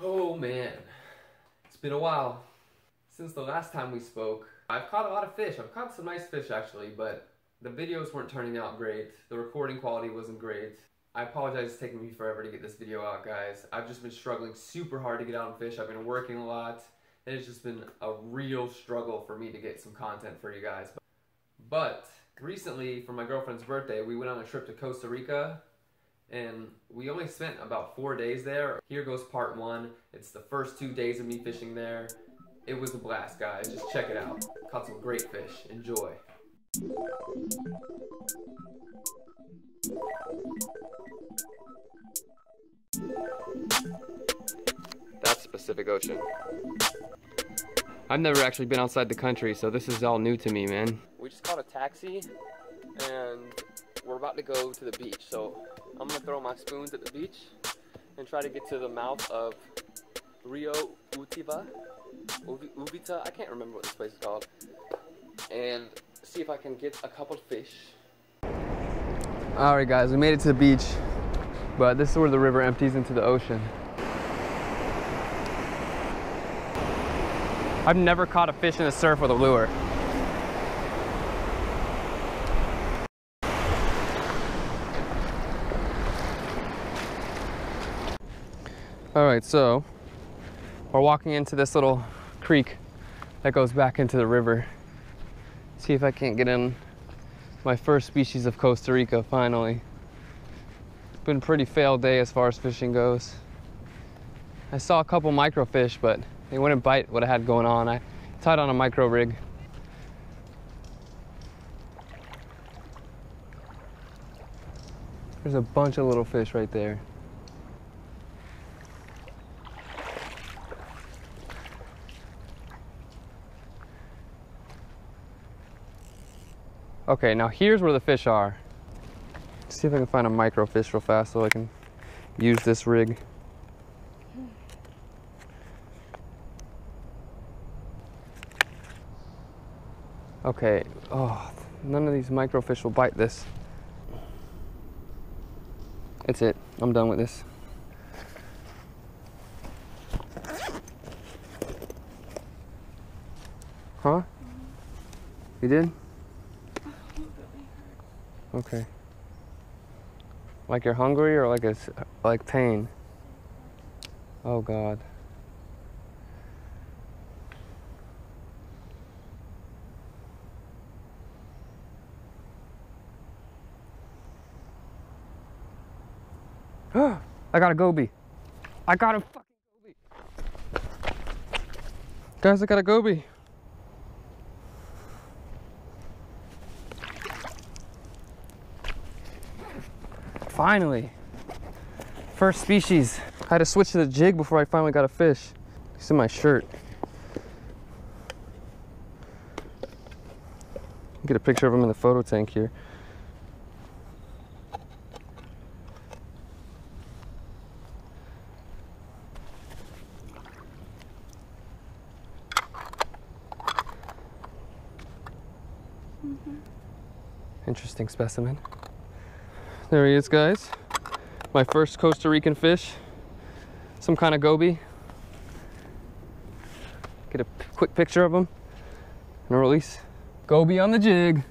Oh man, it's been a while since the last time we spoke. I've caught a lot of fish. I've caught some nice fish actually, but the videos weren't turning out great. The recording quality wasn't great. I apologize, it's taking me forever to get this video out, guys. I've just been struggling super hard to get out and fish. I've been working a lot, and it's just been a real struggle for me to get some content for you guys. But recently, for my girlfriend's birthday, we went on a trip to Costa Rica, and we only spent about 4 days there. Here goes part one. It's the first 2 days of me fishing there. It was a blast, guys. Just check it out. Caught some great fish. Enjoy. That's the Pacific Ocean. I've never actually been outside the country, so this is all new to me, man. We just caught a taxi, and we're about to go to the beach, so I'm gonna throw my spoons at the beach and try to get to the mouth of Rio Utiva. Uvita, I can't remember what this place is called. And see if I can get a couple fish. Alright guys, we made it to the beach, but this is where the river empties into the ocean. I've never caught a fish in a surf with a lure. Alright, so we're walking into this little creek that goes back into the river. See if I can't get in my first species of Costa Rica, finally. It's been a pretty failed day as far as fishing goes. I saw a couple microfish, but they wouldn't bite what I had going on. I tied on a micro rig. There's a bunch of little fish right there. Okay, now here's where the fish are. Let's see if I can find a micro fish real fast so I can use this rig. Okay, oh, none of these micro fish will bite this. That's it, I'm done with this. Huh? You did? Okay. Like you're hungry or like it's like pain? Oh God. I got a goby. I got a fucking goby. Guys, I got a goby. Finally, first species. I had to switch to the jig before I finally got a fish. It's in my shirt. Get a picture of him in the photo tank here. Interesting specimen. There he is, guys. My first Costa Rican fish. Some kind of goby. Get a quick picture of him and release. Goby on the jig.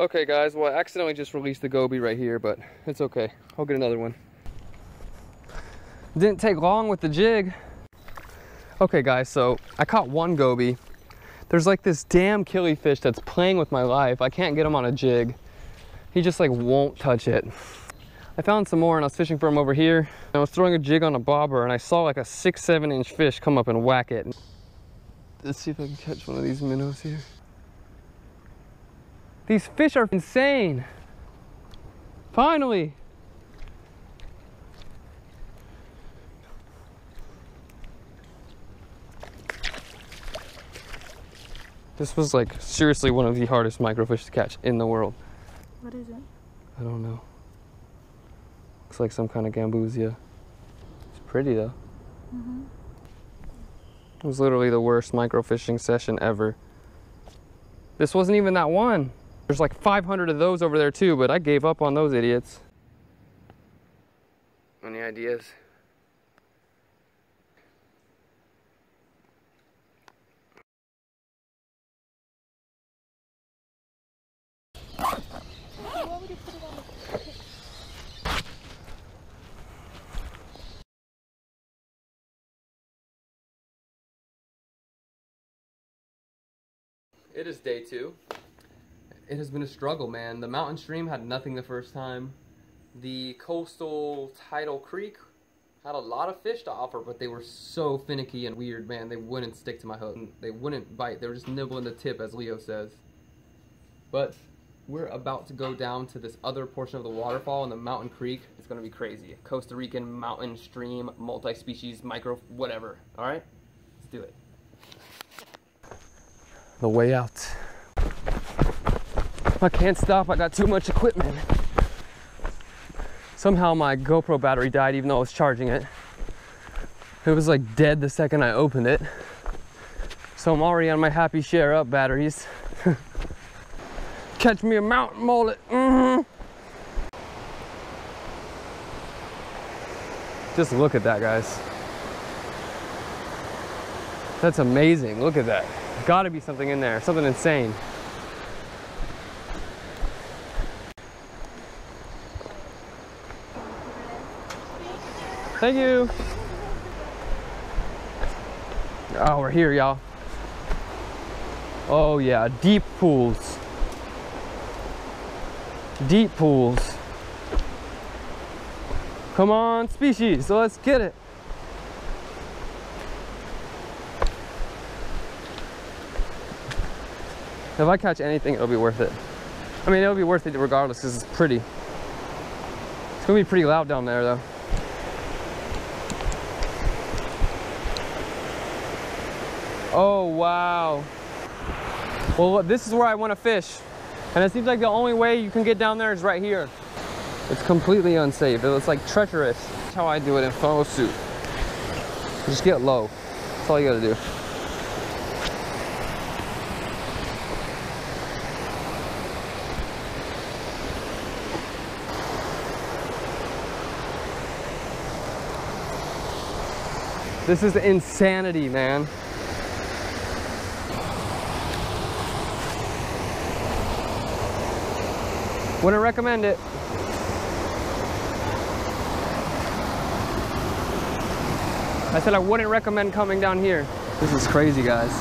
Okay, guys, well, I accidentally just released the goby right here, but it's okay. I'll get another one. Didn't take long with the jig. Okay, guys, so I caught one goby. There's like this damn killifish that's playing with my life. I can't get him on a jig. He just like won't touch it. I found some more and I was fishing for him over here. And I was throwing a jig on a bobber and I saw like a 6-7 inch fish come up and whack it. Let's see if I can catch one of these minnows here. These fish are insane. Finally. This was like seriously one of the hardest microfish to catch in the world. What is it? I don't know. Looks like some kind of gambusia. It's pretty though. Mm-hmm. It was literally the worst microfishing session ever. This wasn't even that one. There's like 500 of those over there too, but I gave up on those idiots. Any ideas? It is day two. It has been a struggle, man. The mountain stream had nothing the first time. The coastal tidal creek had a lot of fish to offer, but they were so finicky and weird, man. They wouldn't stick to my hook. They wouldn't bite. They were just nibbling the tip, as Leo says. But we're about to go down to this other portion of the waterfall in the mountain creek. It's gonna be crazy. Costa Rican mountain stream, multi-species, micro, whatever. All right, let's do it. The way out. I can't stop, I got too much equipment. Somehow my GoPro battery died even though I was charging it. It was like dead the second I opened it. So I'm already on my happy share up batteries. Catch me a mountain mullet. Just look at that, guys. That's amazing, look at that. Gotta be something in there, something insane. Thank you. Oh, we're here, y'all. Oh yeah, deep pools. Deep pools. Come on, species, so let's get it. If I catch anything, it'll be worth it. I mean, it'll be worth it regardless because it's pretty. It's gonna be pretty loud down there though. Oh, wow. Well, look, this is where I want to fish. And it seems like the only way you can get down there is right here. It's completely unsafe. It looks like treacherous. That's how I do it in photo suit. Just get low. That's all you gotta do. This is insanity, man. Wouldn't recommend it. I said I wouldn't recommend coming down here. This is crazy, guys.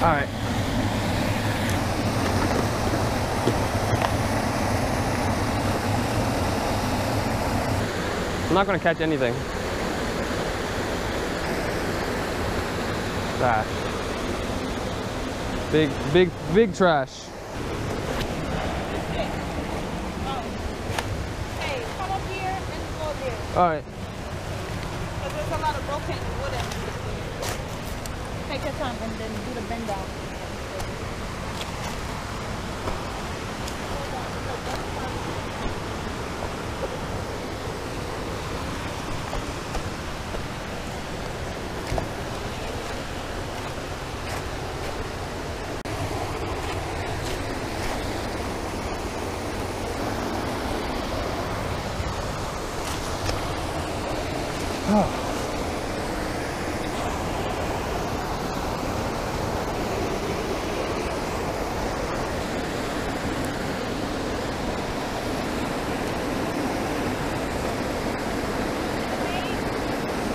All right. I'm not gonna catch anything. Trash. Big trash. All right. Because there's a lot of broken wood in here. Take your time and then do the bend down.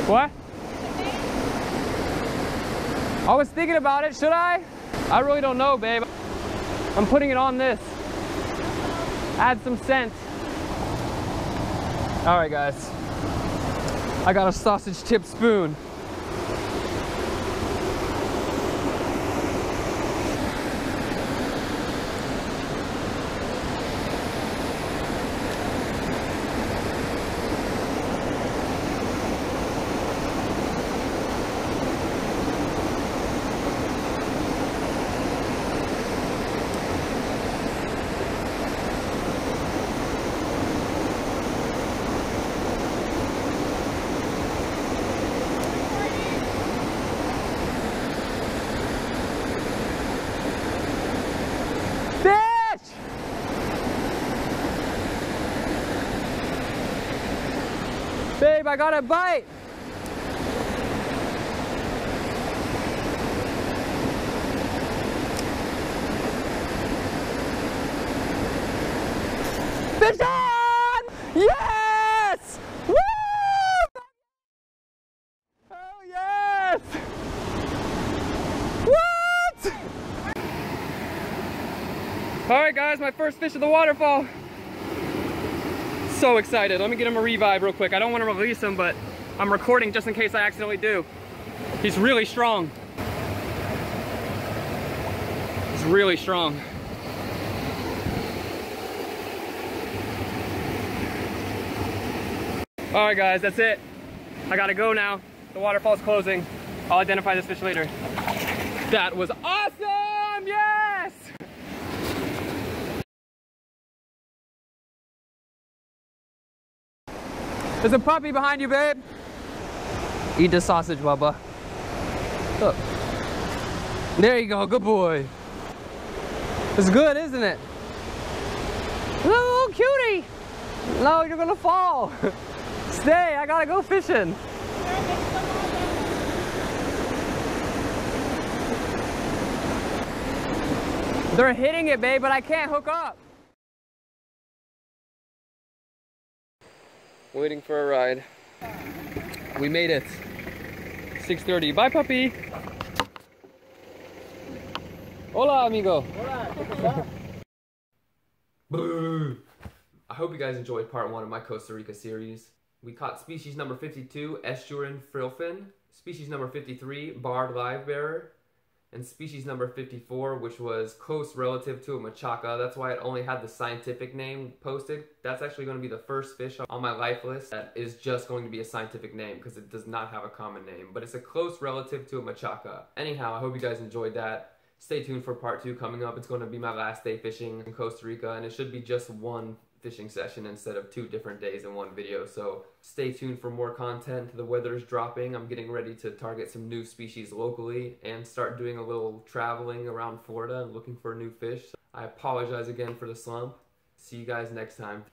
What? I was thinking about it, should I? I really don't know, babe. I'm putting it on this. Add some scent. All right, guys. I got a sausage tip spoon. I got a bite. Fish on! Yes! Woo! Oh yes! What? All right guys, my first fish of the waterfall. So excited. Let me get him a revive real quick. I don't want to release him, but I'm recording just in case I accidentally do. He's really strong. He's really strong. All right guys, that's it. I gotta go now. The waterfall's closing. I'll identify this fish later. That was awesome! Yes! There's a puppy behind you, babe. Eat the sausage, Bubba. Look. There you go, good boy. It's good, isn't it? Little cutie. No, you're gonna fall. Stay, I gotta go fishing. They're hitting it, babe, but I can't hook up. Waiting for a ride. We made it. 6:30. Bye, puppy. Hola, amigo. Hola. Boo. I hope you guys enjoyed part one of my Costa Rica series. We caught species number 52, estuarine frillfin, species number 53, barred livebearer, and species number 54, which was close relative to a machaca. That's why it only had the scientific name posted. That's actually going to be the first fish on my life list that is just going to be a scientific name because it does not have a common name, but it's a close relative to a machaca. Anyhow, I hope you guys enjoyed that. Stay tuned for part two coming up. It's going to be my last day fishing in Costa Rica, and it should be just one fishing session instead of 2 different days in one video, so stay tuned for more content. The weather is dropping. I'm getting ready to target some new species locally and start doing a little traveling around Florida and looking for new fish. I apologize again for the slump. See you guys next time.